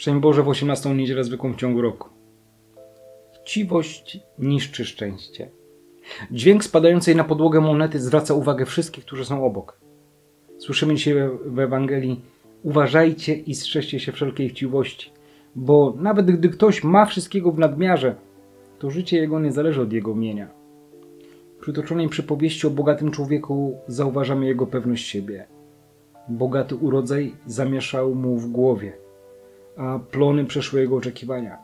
Szczęść Boże w 18 niedzielę zwykłą w ciągu roku. Chciwość niszczy szczęście. Dźwięk spadającej na podłogę monety zwraca uwagę wszystkich, którzy są obok. Słyszymy dzisiaj w Ewangelii: uważajcie i strzeżcie się wszelkiej chciwości, bo nawet gdy ktoś ma wszystkiego w nadmiarze, to życie jego nie zależy od jego mienia. W przytoczonej przypowieści o bogatym człowieku zauważamy jego pewność siebie. Bogaty urodzaj zamieszał mu w głowie, a plony przeszły jego oczekiwania.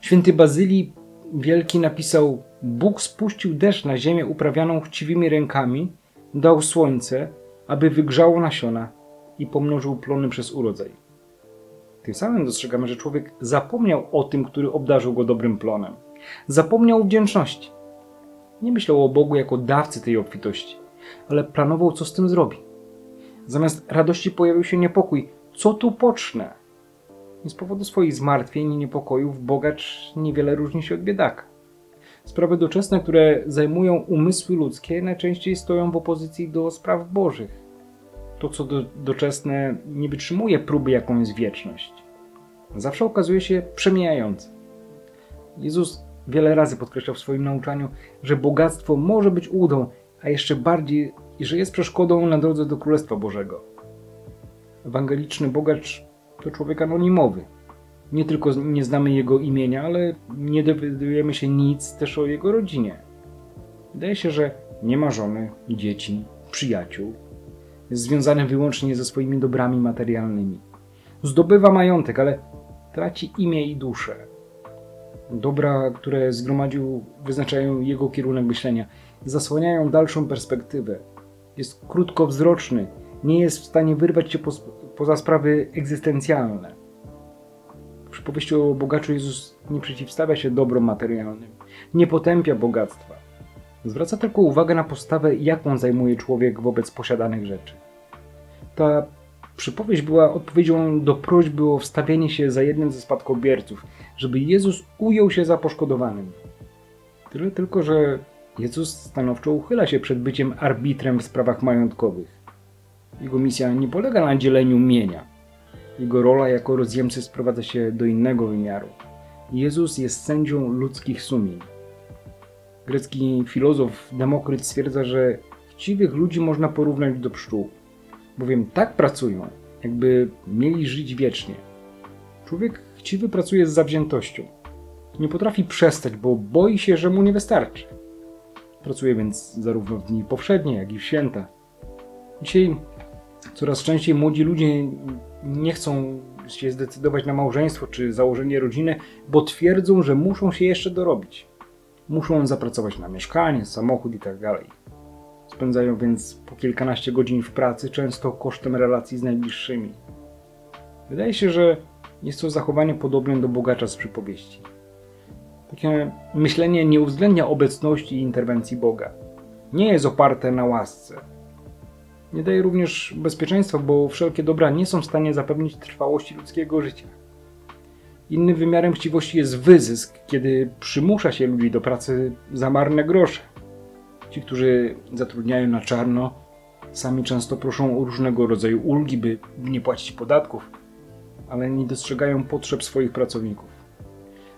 Święty Bazyli Wielki napisał: Bóg spuścił deszcz na ziemię uprawianą chciwymi rękami, dał słońce, aby wygrzało nasiona i pomnożył plony przez urodzaj. Tym samym dostrzegamy, że człowiek zapomniał o tym, który obdarzył go dobrym plonem. Zapomniał o wdzięczności. Nie myślał o Bogu jako dawcy tej obfitości, ale planował, co z tym zrobi. Zamiast radości pojawił się niepokój. Co tu pocznę? I z powodu swoich zmartwień i niepokojów bogacz niewiele różni się od biedaka. Sprawy doczesne, które zajmują umysły ludzkie, najczęściej stoją w opozycji do spraw bożych. To, co doczesne, nie wytrzymuje próby, jaką jest wieczność. Zawsze okazuje się przemijające. Jezus wiele razy podkreślał w swoim nauczaniu, że bogactwo może być ułudą, a jeszcze bardziej, że jest przeszkodą na drodze do Królestwa Bożego. Ewangeliczny bogacz to człowiek anonimowy. Nie tylko nie znamy jego imienia, ale nie dowiadujemy się nic też o jego rodzinie. Wydaje się, że nie ma żony, dzieci, przyjaciół. Jest związany wyłącznie ze swoimi dobrami materialnymi. Zdobywa majątek, ale traci imię i duszę. Dobra, które zgromadził, wyznaczają jego kierunek myślenia. Zasłaniają dalszą perspektywę. Jest krótkowzroczny. Nie jest w stanie wyrwać się poza sprawy egzystencjalne. W przypowieści o bogaczu Jezus nie przeciwstawia się dobrom materialnym. Nie potępia bogactwa. Zwraca tylko uwagę na postawę, jaką zajmuje człowiek wobec posiadanych rzeczy. Ta przypowieść była odpowiedzią do prośby o wstawienie się za jednym ze spadkobierców, żeby Jezus ujął się za poszkodowanym. Tyle tylko, że Jezus stanowczo uchyla się przed byciem arbitrem w sprawach majątkowych. Jego misja nie polega na dzieleniu mienia. Jego rola jako rozjemcy sprowadza się do innego wymiaru. Jezus jest sędzią ludzkich sumień. Grecki filozof Demokryt stwierdza, że chciwych ludzi można porównać do pszczół, bowiem tak pracują, jakby mieli żyć wiecznie. Człowiek chciwy pracuje z zawziętością. Nie potrafi przestać, bo boi się, że mu nie wystarczy. Pracuje więc zarówno w dni powszednie, jak i w święta. Dzisiaj coraz częściej młodzi ludzie nie chcą się zdecydować na małżeństwo czy założenie rodziny, bo twierdzą, że muszą się jeszcze dorobić. Muszą zapracować na mieszkanie, samochód itd. Spędzają więc po kilkanaście godzin w pracy, często kosztem relacji z najbliższymi. Wydaje się, że jest to zachowanie podobne do bogacza z przypowieści. Takie myślenie nie uwzględnia obecności i interwencji Boga. Nie jest oparte na łasce. Nie daje również bezpieczeństwa, bo wszelkie dobra nie są w stanie zapewnić trwałości ludzkiego życia. Innym wymiarem chciwości jest wyzysk, kiedy przymusza się ludzi do pracy za marne grosze. Ci, którzy zatrudniają na czarno, sami często proszą o różnego rodzaju ulgi, by nie płacić podatków, ale nie dostrzegają potrzeb swoich pracowników.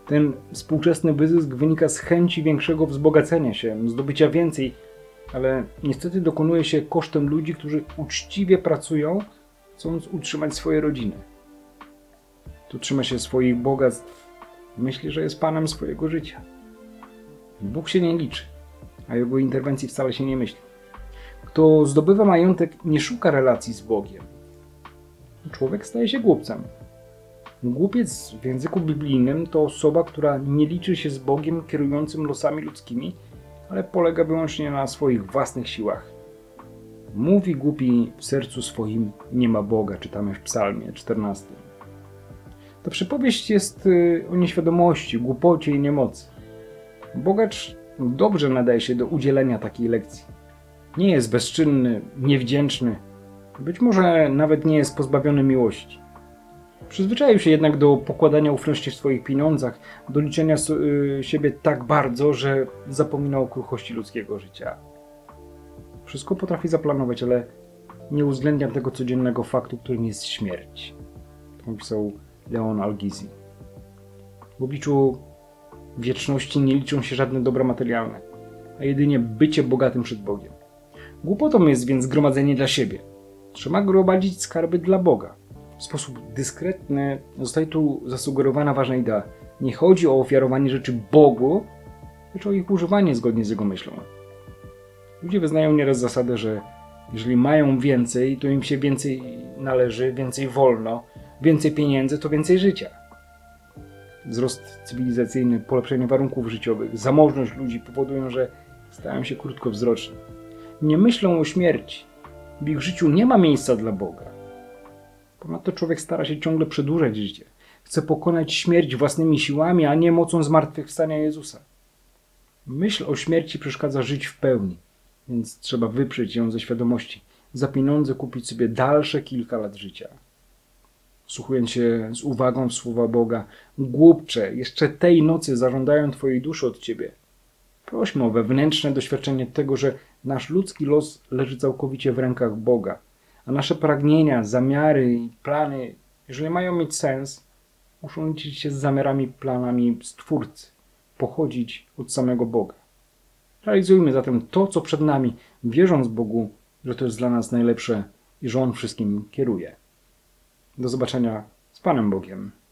Ten współczesny wyzysk wynika z chęci większego wzbogacenia się, zdobycia więcej, ale niestety dokonuje się kosztem ludzi, którzy uczciwie pracują, chcąc utrzymać swoje rodziny. Tu trzyma się swoich bogactw, myśli, że jest panem swojego życia. Bóg się nie liczy, a jego interwencji wcale się nie myśli. Kto zdobywa majątek, nie szuka relacji z Bogiem. Człowiek staje się głupcem. Głupiec w języku biblijnym to osoba, która nie liczy się z Bogiem kierującym losami ludzkimi, ale polega wyłącznie na swoich własnych siłach. Mówi głupi w sercu swoim: nie ma Boga, czytamy w psalmie 14. Ta przypowieść jest o nieświadomości, głupocie i niemocy. Bogacz dobrze nadaje się do udzielenia takiej lekcji. Nie jest bezczynny, niewdzięczny, być może nawet nie jest pozbawiony miłości. Przyzwyczaił się jednak do pokładania ufności w swoich pieniądzach, do liczenia siebie tak bardzo, że zapominał o kruchości ludzkiego życia. Wszystko potrafi zaplanować, ale nie uwzględniam tego codziennego faktu, którym jest śmierć. Napisał Leon Al-Gizzi. W obliczu wieczności nie liczą się żadne dobra materialne, a jedynie bycie bogatym przed Bogiem. Głupotą jest więc gromadzenie dla siebie. Trzeba gromadzić skarby dla Boga. W sposób dyskretny zostaje tu zasugerowana ważna idea. Nie chodzi o ofiarowanie rzeczy Bogu, lecz o ich używanie zgodnie z Jego myślą. Ludzie wyznają nieraz zasadę, że jeżeli mają więcej, to im się więcej należy, więcej wolno, więcej pieniędzy, to więcej życia. Wzrost cywilizacyjny, polepszenie warunków życiowych, zamożność ludzi powodują, że stają się krótkowzroczni. Nie myślą o śmierci. W ich życiu nie ma miejsca dla Boga. Ponadto człowiek stara się ciągle przedłużać życie. Chce pokonać śmierć własnymi siłami, a nie mocą zmartwychwstania Jezusa. Myśl o śmierci przeszkadza żyć w pełni, więc trzeba wyprzeć ją ze świadomości. Za pieniądze kupić sobie dalsze kilka lat życia. Wsłuchując się z uwagą w słowa Boga: głupcze, jeszcze tej nocy zażądają Twojej duszy od Ciebie. Prośmy o wewnętrzne doświadczenie tego, że nasz ludzki los leży całkowicie w rękach Boga, a nasze pragnienia, zamiary i plany, jeżeli mają mieć sens, muszą liczyć się z zamiarami, planami Stwórcy, pochodzić od samego Boga. Realizujmy zatem to, co przed nami, wierząc Bogu, że to jest dla nas najlepsze i że On wszystkim kieruje. Do zobaczenia z Panem Bogiem.